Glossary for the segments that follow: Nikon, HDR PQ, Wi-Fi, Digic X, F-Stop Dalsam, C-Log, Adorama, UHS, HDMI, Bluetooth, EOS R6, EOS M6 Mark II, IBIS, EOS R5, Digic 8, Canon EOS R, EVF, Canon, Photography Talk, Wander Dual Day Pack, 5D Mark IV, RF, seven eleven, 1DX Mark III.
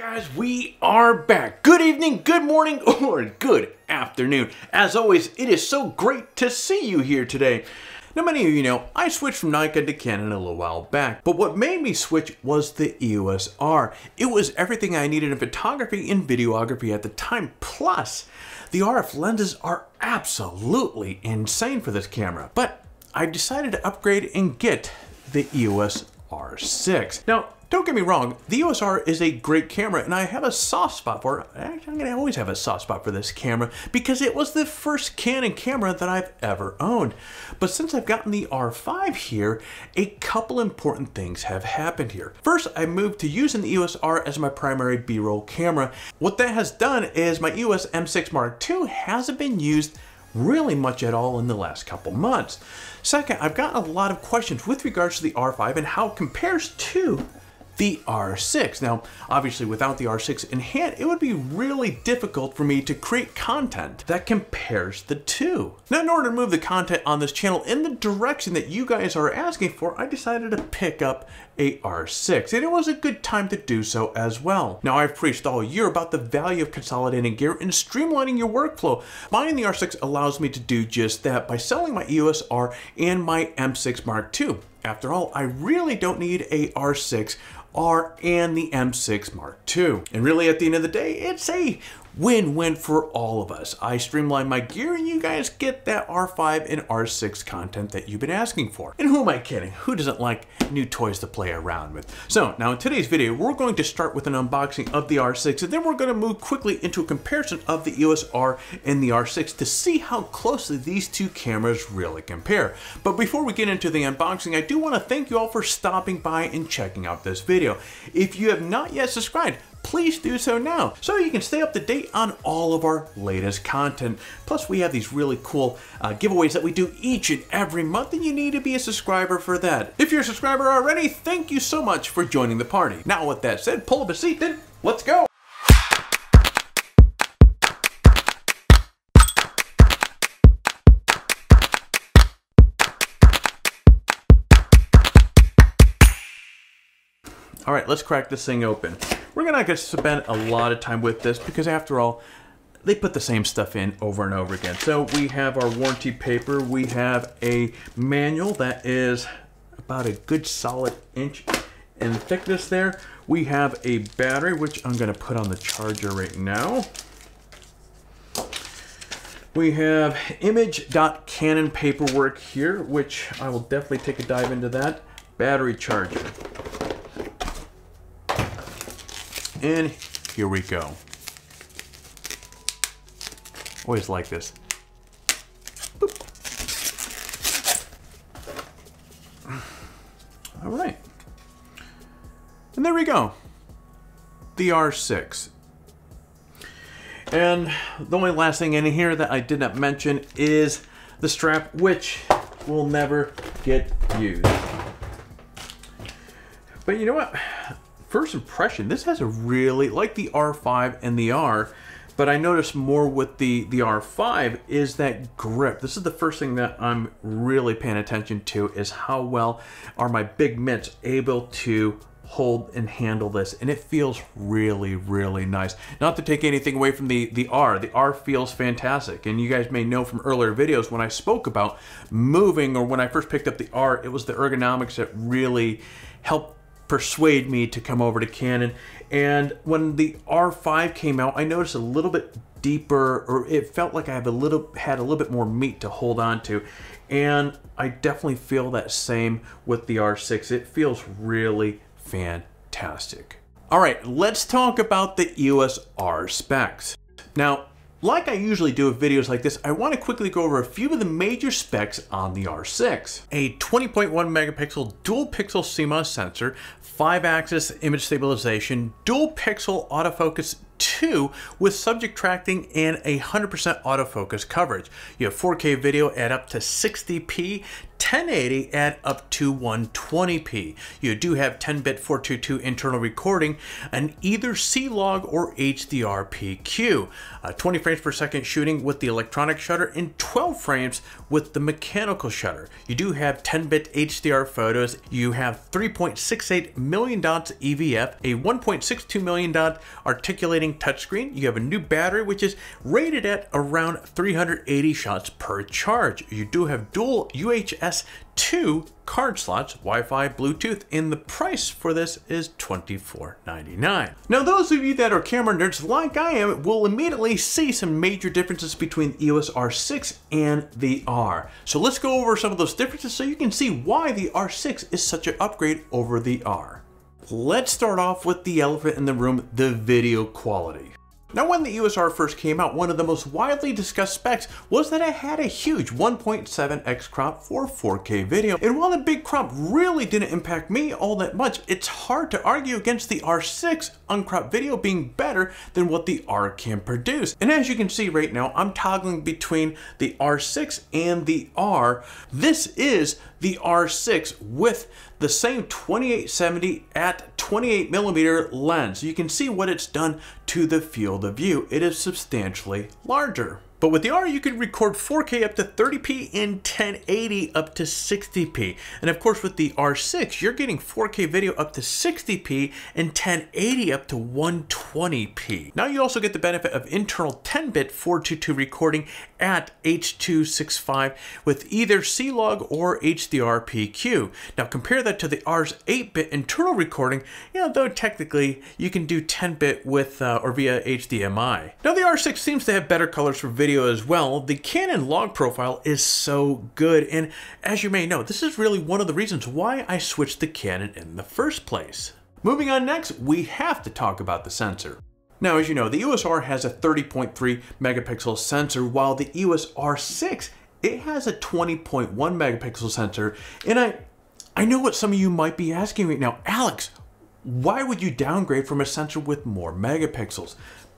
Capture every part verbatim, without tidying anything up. Guys, we are back. Good evening, good morning, or good afternoon. As always, it is so great to see you here today. Now, many of you know, I switched from Nikon to Canon a little while back, but what made me switch was the E O S R. It was everything I needed in photography and videography at the time. Plus, the R F lenses are absolutely insane for this camera, but I decided to upgrade and get the E O S R six. Now, don't get me wrong, the E O S R is a great camera and I have a soft spot for it. Actually, I'm gonna always have a soft spot for this camera because it was the first Canon camera that I've ever owned. But since I've gotten the R five here, a couple important things have happened here. First, I moved to using the E O S R as my primary B-roll camera. What that has done is my E O S M six Mark two hasn't been used really much at all in the last couple months. Second, I've gotten a lot of questions with regards to the R five and how it compares to the R six. Now, obviously without the R six in hand, it would be really difficult for me to create content that compares the two. Now, in order to move the content on this channel in the direction that you guys are asking for, I decided to pick up a R six, and it was a good time to do so as well. Now, I've preached all year about the value of consolidating gear and streamlining your workflow. Buying the R six allows me to do just that by selling my E O S R and my M six Mark two. After all, I really don't need a R six R and the M six Mark two. And really, at the end of the day, it's a win-win for all of us. I streamline my gear and you guys get that R five and R six content that you've been asking for. And who am I kidding? Who doesn't like new toys to play around with? So now in today's video, we're going to start with an unboxing of the R six, and then we're going to move quickly into a comparison of the E O S R and the R six to see how closely these two cameras really compare. But before we get into the unboxing, I do want to thank you all for stopping by and checking out this video. If you have not yet subscribed, please do so now so you can stay up to date on all of our latest content. Plus, we have these really cool uh, giveaways that we do each and every month, and you need to be a subscriber for that. If you're a subscriber already, thank you so much for joining the party. Now, with that said, pull up a seat and let's go. All right, let's crack this thing open. We're not going to spend a lot of time with this because, after all, they put the same stuff in over and over again. So we have our warranty paper. We have a manual that is about a good solid inch in thickness there. We have a battery, which I'm going to put on the charger right now. We have image.canon paperwork here, which I will definitely take a dive into that. Battery charger. And here we go. Always like this. Boop. All right. And there we go. The R six. And the only last thing in here that I did not mention is the strap, which will never get used. But you know what? First impression, this has a really, like the R five and the R, but I noticed more with the, the R five is that grip. This is the first thing that I'm really paying attention to, is how well are my big mitts able to hold and handle this. And it feels really, really nice. Not to take anything away from the, the R. The R feels fantastic. And you guys may know from earlier videos when I spoke about moving, or when I first picked up the R, it was the ergonomics that really helped persuade me to come over to Canon. And when the R five came out, I noticed a little bit deeper, or it felt like I have a little had a little bit more meat to hold on to. And I definitely feel that same with the R six. It feels really fantastic. All right, let's talk about the E O S R specs. Now, like I usually do with videos like this, I want to quickly go over a few of the major specs on the R six. A twenty point one megapixel dual pixel C MOS sensor, five axis image stabilization, dual pixel autofocus two with subject tracking, and one hundred percent autofocus coverage. You have four K video at up to sixty P, ten eighty and up to one twenty p. You do have ten bit four twenty-two internal recording and either C-Log or H D R P Q. Uh, twenty frames per second shooting with the electronic shutter and twelve frames with the mechanical shutter. You do have ten bit H D R photos. You have three point six eight million dots E V F, a one point six two million dot articulating touchscreen. You have a new battery which is rated at around three hundred eighty shots per charge. You do have dual U H S two card slots, Wi-Fi, Bluetooth, and the price for this is twenty-four ninety-nine. Now, those of you that are camera nerds like I am will immediately see some major differences between E O S R six and the R. So let's go over some of those differences so you can see why the R six is such an upgrade over the R. Let's start off with the elephant in the room, the video quality. Now, when the E O S R first came out, one of the most widely discussed specs was that it had a huge one point seven x crop for four K video. And while the big crop really didn't impact me all that much, it's hard to argue against the R six uncropped video being better than what the R can produce. And as you can see right now, I'm toggling between the R six and the R. This is the R six with the same twenty-eight seventy at twenty-eight millimeter lens. You can see what it's done to the field of view. It is substantially larger. But with the R, you can record four K up to thirty p and ten eighty up to sixty p. And of course, with the R six, you're getting four K video up to sixty p and ten eighty up to one twenty p. Now you also get the benefit of internal ten bit four twenty-two recording at H two sixty-five with either C-Log or H D R P Q. Now compare that to the R's eight bit internal recording, you know, though technically you can do ten bit with uh, or via H D M I. Now the R six seems to have better colors for video as well. The Canon log profile is so good, and as you may know, this is really one of the reasons why I switched to Canon in the first place. Moving on next, we have to talk about the sensor. Now, as you know, the E O S R has a thirty point three megapixel sensor, while the E O S R six, it has a twenty point one megapixel sensor. And I, I know what some of you might be asking right now, Alex, why would you downgrade from a sensor with more megapixels?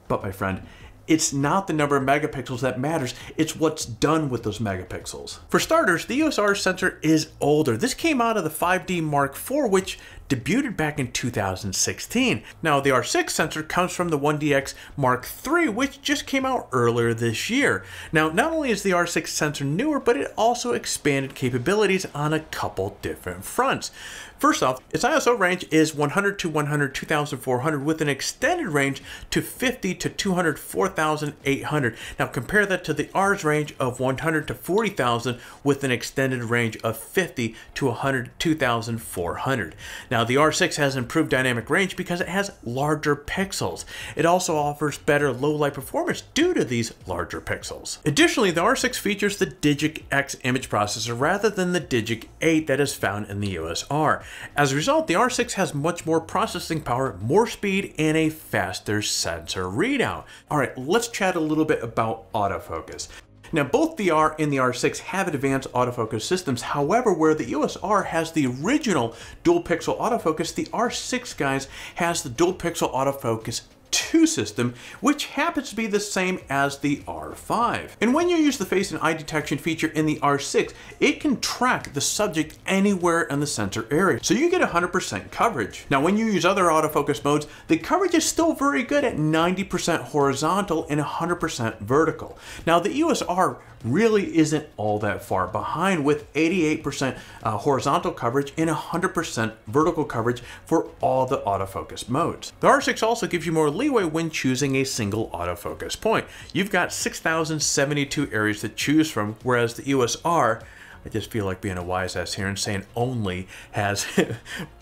But my friend, it's not the number of megapixels that matters, it's what's done with those megapixels. For starters, the E O S R sensor is older. This came out of the five D Mark four, which debuted back in two thousand sixteen. Now the R six sensor comes from the one D X Mark three, which just came out earlier this year. Now, not only is the R six sensor newer, but it also expanded capabilities on a couple different fronts. First off, its I S O range is one hundred to one hundred, two thousand four hundred with an extended range to fifty to two hundred, four thousand eight hundred. Now compare that to the R's range of one hundred to forty thousand with an extended range of fifty to one hundred, two thousand four hundred. Now the R six has improved dynamic range because it has larger pixels. It also offers better low light performance due to these larger pixels. Additionally, the R six features the Digic X image processor rather than the Digic eight that is found in the E O S R. As a result, the R six has much more processing power, more speed, and a faster sensor readout. All right, let's chat a little bit about autofocus. Now, both the R and the R six have advanced autofocus systems. However, where the E O S R has the original dual pixel autofocus, the R six, guys, has the dual pixel autofocus two system, which happens to be the same as the R five. And when you use the face and eye detection feature in the R six, it can track the subject anywhere in the sensor area, so you get one hundred percent coverage. Now, when you use other autofocus modes, the coverage is still very good at ninety percent horizontal and one hundred percent vertical. Now, the E O S R really isn't all that far behind with eighty-eight percent uh, horizontal coverage and one hundred percent vertical coverage for all the autofocus modes. The R six also gives you more leeway when choosing a single autofocus point. You've got six thousand seventy-two areas to choose from, whereas the E O S R, I just feel like being a wise ass here and saying only has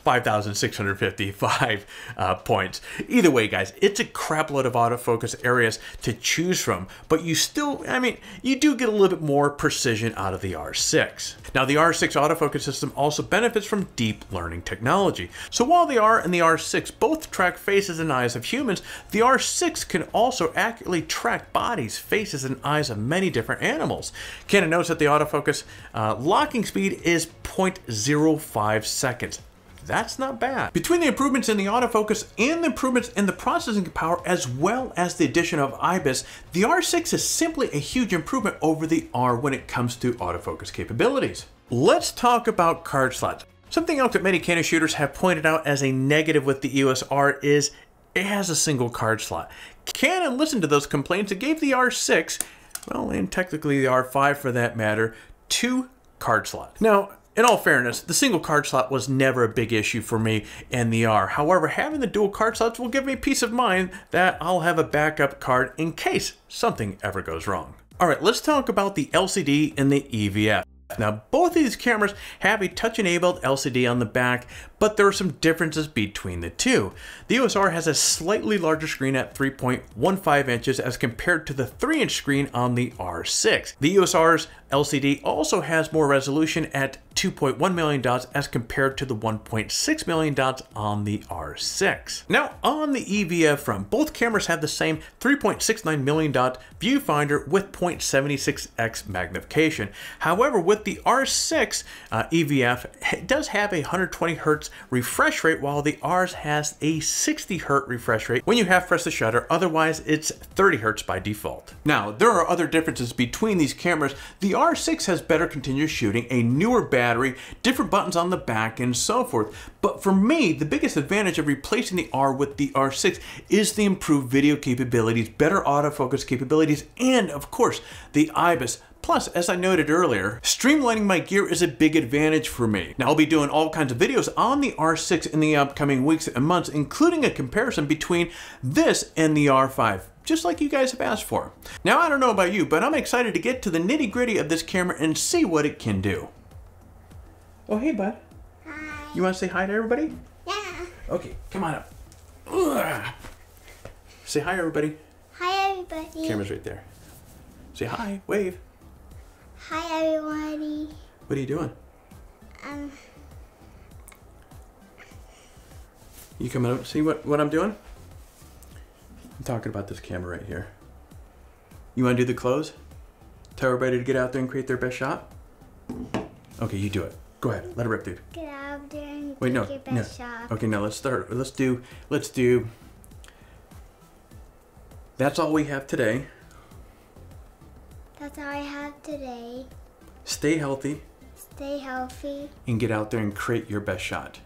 five thousand six hundred fifty-five uh, points. Either way, guys, it's a crap load of autofocus areas to choose from, but you still, I mean, you do get a little bit more precision out of the R six. Now, the R six autofocus system also benefits from deep learning technology. So while the R and the R six both track faces and eyes of humans, the R six can also accurately track bodies, faces, and eyes of many different animals. Canon notes that the autofocus uh, locking speed is zero point zero five seconds. That's not bad. Between the improvements in the autofocus and the improvements in the processing power, as well as the addition of IBIS, the R six is simply a huge improvement over the R when it comes to autofocus capabilities. Let's talk about card slots. Something else that many Canon shooters have pointed out as a negative with the E O S R is it has a single card slot. Canon listened to those complaints and gave the R six, well, and technically the R five for that matter, two card slots. Now, in all fairness, the single card slot was never a big issue for me and the R. However, having the dual card slots will give me peace of mind that I'll have a backup card in case something ever goes wrong. All right, let's talk about the L C D and the E V F. Now, both of these cameras have a touch-enabled L C D on the back, but there are some differences between the two. The E O S R has a slightly larger screen at three point one five inches as compared to the three inch screen on the R six. The E O S R's L C D also has more resolution at two point one million dots as compared to the one point six million dots on the R six. Now, on the E V F front, both cameras have the same three point six nine million dot viewfinder with zero point seven six x magnification. However, with the R six uh, E V F, it does have a one hundred twenty hertz refresh rate, while the R's has a sixty hertz refresh rate when you half press the shutter. Otherwise, it's thirty hertz by default. Now, there are other differences between these cameras. The R six has better continuous shooting, a newer battery, different buttons on the back, and so forth. But for me, the biggest advantage of replacing the R with the R six is the improved video capabilities, better autofocus capabilities, and of course, the IBIS. Plus, as I noted earlier, streamlining my gear is a big advantage for me. Now, I'll be doing all kinds of videos on the R six in the upcoming weeks and months, including a comparison between this and the R five, just like you guys have asked for. Now, I don't know about you, but I'm excited to get to the nitty-gritty of this camera and see what it can do. Oh, hey, bud. Hi. You want to say hi to everybody? Yeah. Okay, come on up. Ugh. Say hi, everybody. Hi, everybody. Camera's right there. Say hi, wave. Hi, everybody. What are you doing? Um. You coming up? See what, what I'm doing? I'm talking about this camera right here. You want to do the close? Tell everybody to get out there and create their best shot? Okay, you do it. Go ahead. Let it rip, dude. Get out there and Wait, no, your best no. shot. Okay, now let's start. Let's do, let's do. That's all we have today. That's all I have today. Stay healthy. Stay healthy. And get out there and create your best shot.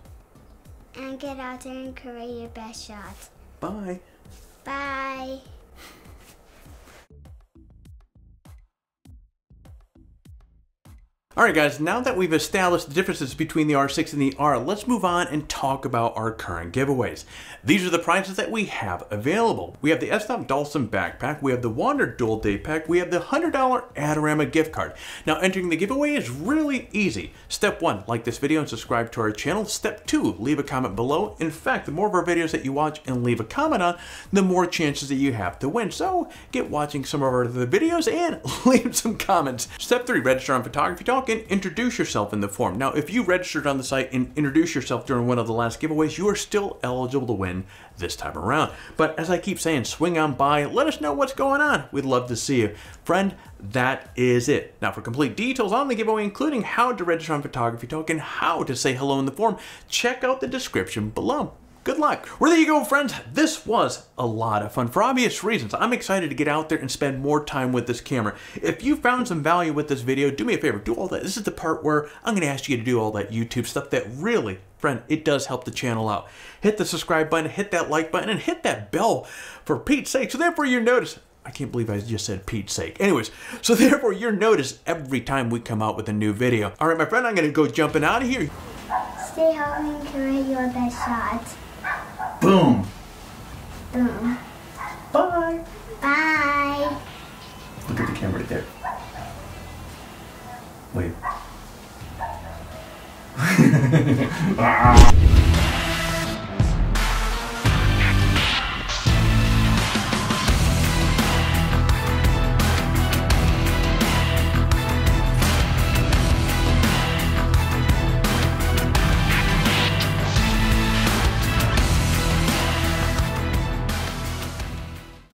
And get out there and create your best shot. Bye. Bye. All right, guys, now that we've established the differences between the R six and the R, let's move on and talk about our current giveaways. These are the prizes that we have available. We have the F-Stop Dalsam backpack, we have the Wander Dual Day Pack, we have the one hundred dollar Adorama gift card. Now, entering the giveaway is really easy. Step one, like this video and subscribe to our channel. Step two, leave a comment below. In fact, the more of our videos that you watch and leave a comment on, the more chances that you have to win. So get watching some of our other videos and leave some comments. Step three, register on Photography Talk and introduce yourself in the form. Now, if you registered on the site and introduced yourself during one of the last giveaways, you are still eligible to win this time around. But as I keep saying, swing on by, let us know what's going on. We'd love to see you. Friend, that is it. Now, for complete details on the giveaway, including how to register on Photography Talk and how to say hello in the form, check out the description below. Good luck. Well, there you go, friends. This was a lot of fun for obvious reasons. I'm excited to get out there and spend more time with this camera. If you found some value with this video, do me a favor, do all that. This is the part where I'm gonna ask you to do all that YouTube stuff that really, friend, it does help the channel out. Hit the subscribe button, hit that like button, and hit that bell for Pete's sake. So therefore you notice, I can't believe I just said Pete's sake. Anyways, so therefore you're noticed every time we come out with a new video. All right, my friend, I'm gonna go jumping out of here. Stay healthy and create your best shot. Boom. Boom. Bye. Bye. Look at the camera right there. Wait.